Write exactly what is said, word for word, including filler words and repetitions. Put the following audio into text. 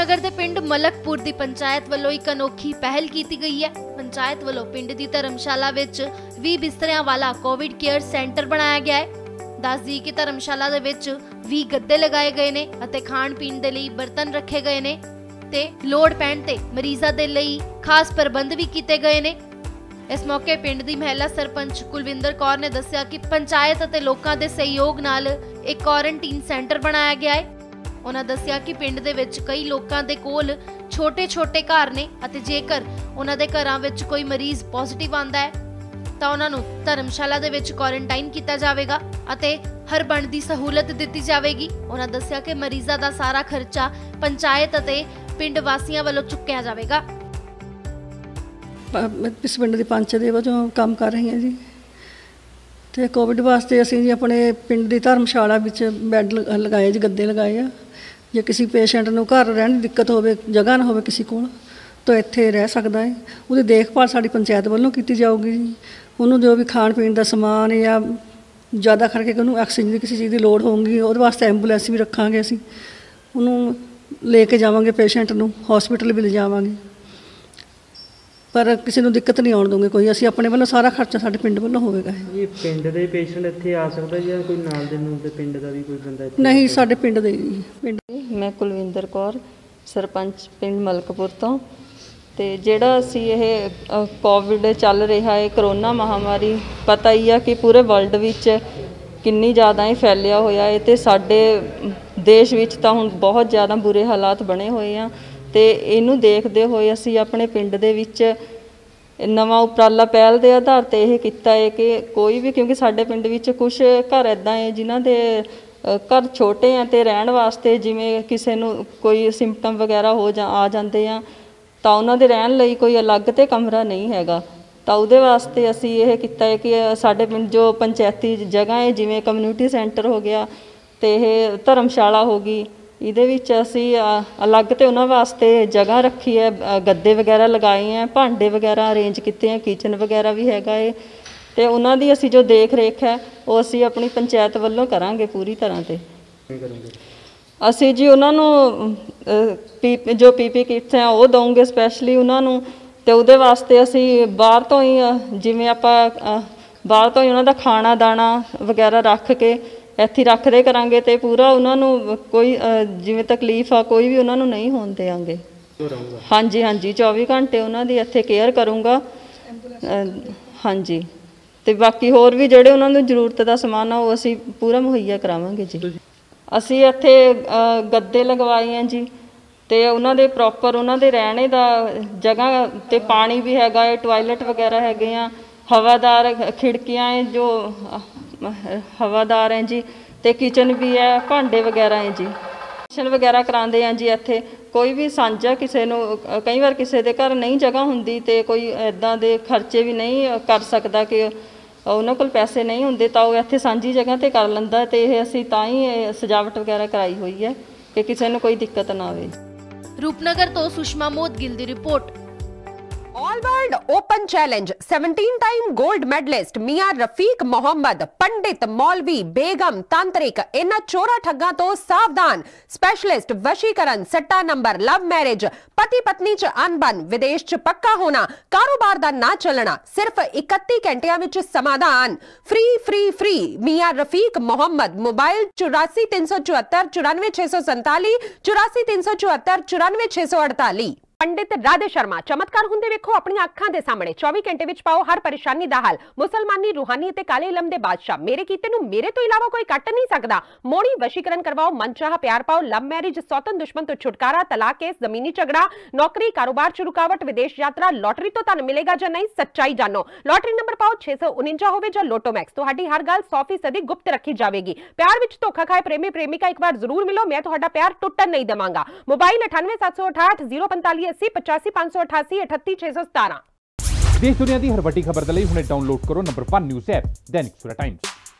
ਰੂਪਨਗਰ ਦੇ ਪਿੰਡ ਮਲਕਪੁਰ ਦੀ ਪੰਚਾਇਤ ਵੱਲੋਂ ਇੱਕ ਅਨੋਖੀ ਪਹਿਲ ਕੀਤੀ ਗਈ ਹੈ। ਪੰਚਾਇਤ ਵੱਲੋਂ ਪਿੰਡ ਦੀ ਧਰਮਸ਼ਾਲਾ ਵਿੱਚ बीस ਬਿਸਤਰਿਆਂ ਵਾਲਾ ਕੋਵਿਡ ਕੇਅਰ ਸੈਂਟਰ ਬਣਾਇਆ ਗਿਆ ਹੈ। ਦੱਸ ਦਈਏ ਕਿ ਧਰਮਸ਼ਾਲਾ ਦੇ ਵਿੱਚ बीस ਗੱਦੇ ਲਗਾਏ ਗਏ ਨੇ ਅਤੇ ਖਾਣ ਪੀਣ ਦੇ ਲਈ ਬਰਤਨ ਰੱਖੇ ਗਏ ਨੇ ਤੇ ਲੋੜ ਪੈਣ ਤੇ ਮਰੀਜ਼ਾਂ ਦੇ ਲਈ ਖਾਸ ਪ੍ਰਬੰਧ ਵੀ ਕੀਤੇ ਗਏ ਨੇ। इस मौके पिंड दी महिला सरपंच कुलविंदर कौर ने दस्सिया कि पंचायत अते लोकां दे सहयोग नाल एक क्वारंटीन सेंटर बनाया गया है। उन्हां दस्सिया कि पिंड दे विच कई लोकां दे कोल छोटे छोटे घर ने अते जेकर उन्हां दे घरां विच कोई मरीज पॉजिटिव आंदा है तां उन्हां नूं धर्मशाला दे विच क्वारंटाइन कीता जावेगा अते हर बण दी सहूलत दित्ती जावेगी। उन्हां दस्सिया कि मरीजां दा सारा खर्चा पंचायत अते पिंड वासियां वल्लों चुकिया जावेगा। इस पिंड की पंच दे वजों काम कर रही हैं जी, तो कोविड वास्ते असीं जी अपने पिंड की धर्मशाला विच बैड लगाए जी, गद्दे लगाए आ। जे किसी पेशेंट नूं घर रहण दी दिक्कत होवे, जगह ना होवे किसी कोल, तो इत्थे रह सकदा है। उहदी देखभाल साडी पंचायत वल्लों कीती जाऊगी जी। उहनूं जो भी खाण पीण दा समान या ज़्यादा करके उहनूं ऑक्सीजन दी किसी चीज़ की लोड़ होगी, उहदे वास्ते एंबूलेंस भी रखांगे। असीं उहनूं लेके जावांगे, पेशेंट नूं हॉस्पिटल भी ले जावांगे, पर किसी को दिक्कत नहीं आने दूंगे कोई। असीं अपने वालों सारा खर्चा साडे पिंड वालों होगा। ये पिंड दे पेशेंट इत्थे आ सकदा या कोई नाल दे नूं दे पिंड दा भी कोई बंदा इत्थे नहीं? साडे पिंड दे पिंड मैं कुलविंदर कौर सरपंच पिंड मलकपुर तो ते जिहड़ा असीं इह कोविड चल रहा है, करोना महामारी पता ही आ कि पूरे वर्ल्ड विच किन्नी ज़्यादा ही फैलिया होया है ते साडे देश विच तां हुण बहुत ज़्यादा बुरे हालात बने होए आ। तो इनू देखते हुए असी अपने पिंड दे विच नवा उपराला पहल के आधार पर यह किया है कि कोई भी, क्योंकि साडे पिंड विच कुछ घर इदा है जिन्हां दे घर छोटे हैं तो रहन वास्ते जिमें किसी नू कोई सिम्पटम वगैरह हो जा आ जाते हैं तो उन्हां दे रहन लई कोई अलग तो कमरा नहीं हैगा। तो उहदे वास्ते असी यह किया है कि साडे पिंड जो पंचायती जगह है जिमें कम्यूनिटी सेंटर हो गया तो यह धर्मशाला होगी, इहदे विच असी अलग तो उन्हां वास्ते जगह रखी है, गद्दे वगैरह लगाए हैं, भांडे वगैरह अरेंज किए हैं, किचन वगैरह भी हैगा है ते उन्हां दी असी जो देख रेख है वो असी अपनी पंचायत वल्लों करांगे पूरी तरह ते। असी जी उन्हां नूं पी जो पीपी किट्स हैं वो दऊंगे स्पैशली उन्हां नूं ते उहदे वास्ते असी बाहर तो ही जिवें आपां बाहर तो ही उन्हां दा खाना दाना वगैरह रख के ਇੱਥੇ ਰੱਖਦੇ ਕਰਾਂਗੇ ਤੇ ਪੂਰਾ ਉਹਨਾਂ ਨੂੰ ਕੋਈ ਜਿਵੇਂ ਤਕਲੀਫ ਆ ਕੋਈ ਵੀ ਉਹਨਾਂ ਨੂੰ ਨਹੀਂ ਹੋਣ ਦੇਾਂਗੇ। ਹਾਂਜੀ ਹਾਂਜੀ चौबीस ਘੰਟੇ ਉਹਨਾਂ ਦੀ ਇੱਥੇ ਕੇਅਰ ਕਰੂੰਗਾ। ਹਾਂਜੀ ਤੇ ਬਾਕੀ ਹੋਰ ਵੀ ਜਿਹੜੇ ਉਹਨਾਂ ਨੂੰ ਜ਼ਰੂਰਤ ਦਾ ਸਮਾਨ ਆ ਉਹ ਅਸੀਂ ਪੂਰਾ ਮੁਹੱਈਆ ਕਰਾਵਾਂਗੇ ਜੀ। ਅਸੀਂ ਇੱਥੇ ਗੱਦੇ ਲਗਵਾਏ ਆ ਜੀ ਤੇ ਉਹਨਾਂ ਦੇ ਪ੍ਰੋਪਰ ਉਹਨਾਂ ਦੇ ਰਹਿਣੇ ਦਾ ਜਗ੍ਹਾ ਤੇ ਪਾਣੀ ਵੀ ਹੈਗਾ ਹੈ, ਟਾਇਲਟ ਵਗੈਰਾ ਹੈਗੇ ਆ, ਹਵਾਦਾਰ ਖਿੜਕੀਆਂ ਹੈ ਜੋ हवादार हैं जी ते किचन भी है, भांडे वगैरह हैं जी, किचन वगैरह कराते हैं जी। इत्थे कोई भी सांझा किसी नू कई बार किसी के घर नहीं जगह हुंदी ते कोई इदां दे खर्चे भी नहीं कर सकता कि उन्हां कोल पैसे नहीं हुंदे तां ओह इत्थे सांझी जगह ते कर लैंदा ते इह असीं तां ही सजावट वगैरह कराई हुई है कि किसी नू कोई दिक्कत ना आवे। रूपनगर तो सुषमा मोद गिल दी report. All world open challenge सत्रह टाइम गोल्ड मेडलिस्ट मियां रफीक मोहम्मद, पंडित मौलवी बेगम तांत्रिक इन्हां चोरा ठग्गां तो सावधान। स्पेशलिस्ट वशीकरण, सट्टा नंबर, लव मैरिज, पति पत्नी च अनबन, विदेश च पक्का होना, कारोबार दा ना चलना, सिर्फ इकत्ती घंटियां विच समाधान। फ्री फ्री फ्री मियां रफीक मोहम्मद। मोबाइल चौरासी तीन सौ चौहत्तर चौरानवे छे सौ संताली, चौरासी तीन सौ चौहत्तर चौरानवे छे सौ अड़ताली। पंडित राधे शर्मा, चमत्कार हुंदे वेखो अपनी अखां दे सामने, चौबीस घंटे विच पाओ हर परेशानी दा हल। मुसलमानी रूहानी ते काले इलम दे बादशाह, मेरे कीते नूं मेरे तो इलावा कोई कट नहीं सकदा। मोड़ी वशीकरण करवाओ, मनचाहा प्यार पाओ, लव मैरिज, सौतन दुश्मन तो छुटकारा, तलाक केस, जमीनी झगड़ा, नौकरी कारोबार च रुकावट, विदेश यात्रा, लॉटरी तो तुहानूं मिलेगा जां नहीं सच्चाई जानो। लॉटरी नंबर पाओ छे सौ उनंजा होवे जां लोटो मैक्स, तुहाडी हर गल सौ फीसदी गुप्त रखी जाएगी। प्यार विच धोखा खाए प्रेमी प्रेमिका एक बार जरूर मिलो, मैं तुहाडा प्यार टुटण नहीं देवांगा। मोबाइल अठानवे सत्त सौ अठाठ जीरो पंताली देश दुनिया की हर वड्डी खबर दे लई हुणे डाउनलोड करो नंबर वन न्यूज़ ऐप दैनिक सूरत टाइम्स।